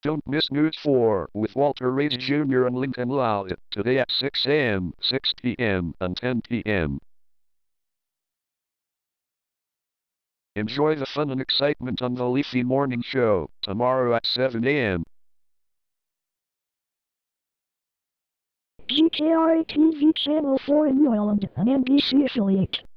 Don't miss News 4 with Walter Reed Jr. and Lincoln Lawlette today at 6 a.m., 6 p.m., and 10 p.m. Enjoy the fun and excitement on The Leafy Morning Show tomorrow at 7 a.m. GKRA-TV Channel 4 in Ireland, an NBC affiliate.